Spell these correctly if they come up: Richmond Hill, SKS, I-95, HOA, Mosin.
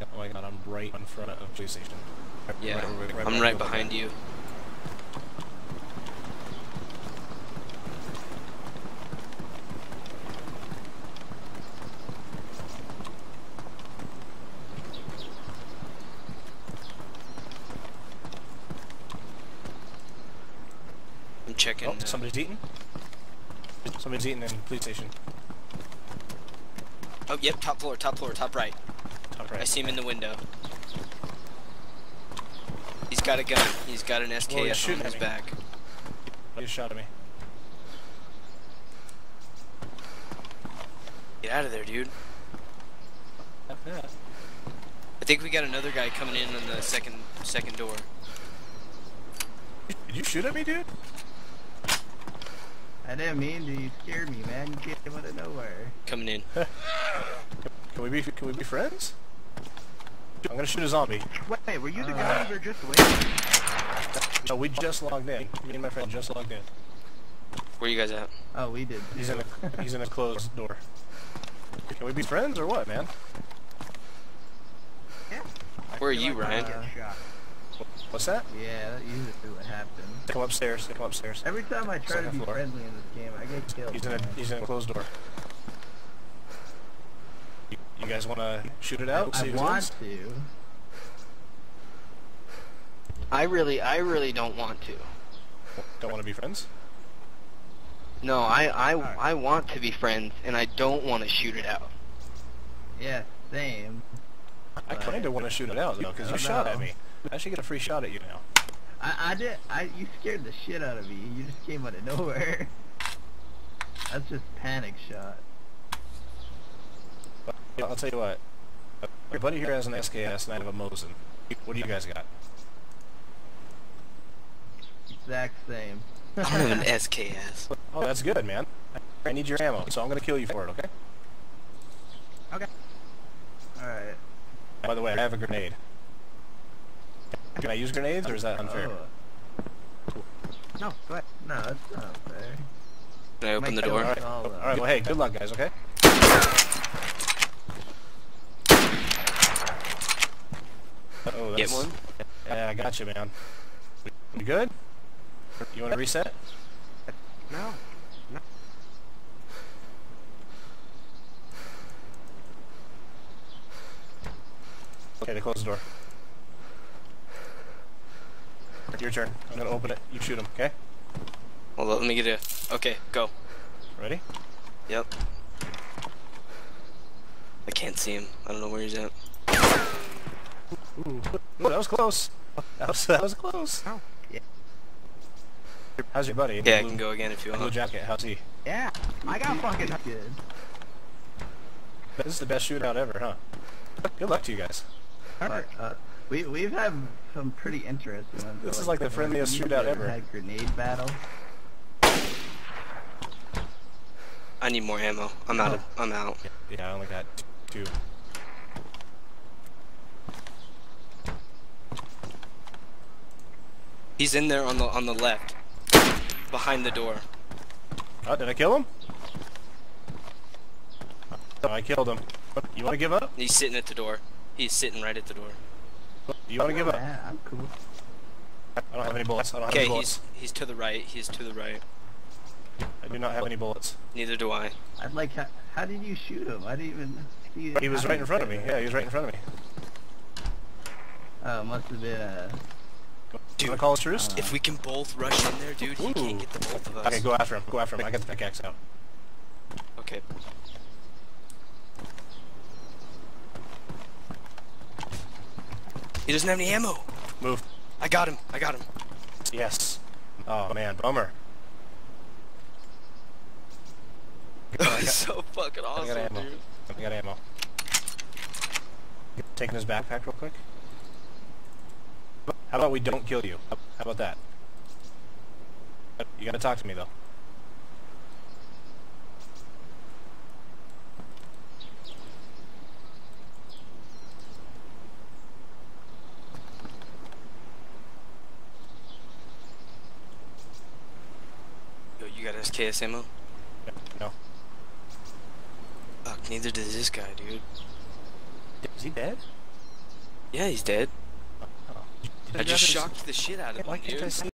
Oh my god, I'm right in front of the police station. Yeah, I'm right behind you. I'm checking. Oh, somebody's eating. Somebody's eating in the police station. Oh, yep, top floor, top right. I see him in the window. He's got a gun. He's got an SKS on his back. He just shot at me. Get out of there, dude. I think we got another guy coming in on the second door. Did you shoot at me, dude? I didn't mean to. You scared me, man. You came out of nowhere. Coming in. Can we be friends? I'm gonna shoot a zombie. Wait, were you the guy who were just waiting? No, we just logged in. Me and my friend just logged in. Where you guys at? Oh, we did. He's in a closed door. Can we be friends or what, man? Yeah. Where are you, like Ryan? What's that? Yeah, that usually what happens. They come upstairs. Every time I try to be friendly in this game, I get killed. He's in a closed door. You guys want to shoot it out? I want to. I really don't want to. Don't want to be friends? No, I want to be friends, and I don't want to shoot it out. Yeah, same. I kind of want to shoot it out though, because you shot at me. I should get a free shot at you now. You scared the shit out of me. You just came out of nowhere. That's just panic shot. I'll tell you what. Your buddy here has an SKS and I have a Mosin. What do you guys got? Exact same. I have an SKS. Oh, that's good, man. I need your ammo, so I'm gonna kill you for it, okay? Okay. Alright. By the way, I have a grenade. Can I use grenades, or is that unfair? Cool. No, go ahead. No, that's not fair. Can I open the door? Alright, well, hey, good luck, guys, okay? Oh, get one? Yeah, I got you, man. You good? You want to reset? No. Okay, they closed the door. Your turn. I'm going to open it. You shoot him, okay? Hold on, let me get it. Okay, go. Ready? Yep. I can't see him. I don't know where he's at. Ooh, that was close. That was close. Oh, yeah. How's your buddy? Yeah, I can go again if you want. Blue jacket. How's he? Yeah, I got fucking good. This is the best shootout ever, huh? Good luck to you guys. But, we've had some pretty interesting ones. This is like the friendliest shootout ever. Had grenade battle. I need more ammo. I'm out. Yeah, I only got two. He's in there on the left, behind the door. Oh, did I kill him? Oh, I killed him. You want to give up? He's sitting at the door. He's sitting right at the door. You want to give up? Yeah, I'm cool. I don't have any bullets. Okay, he's to the right. He's to the right. I do not have any bullets. Neither do I. I'd like. How did you shoot him? I didn't even see it. He was right in front of me. Yeah, he was right in front of me. Oh, must have been a. Dude, call us truce? If we can both rush in there, dude, he can't get the both of us. Okay, go after him, I got the pickaxe out. Okay. He doesn't have any ammo! Move. I got him. Yes. Oh man, bummer. That was so fucking awesome, dude. I got ammo. Taking his backpack real quick. How about we don't kill you? How about that? You gotta talk to me, though. Yo, you got SKS ammo? No. Fuck, neither does this guy, dude. Is he dead? Yeah, he's dead. I just shocked the shit out of him, dude.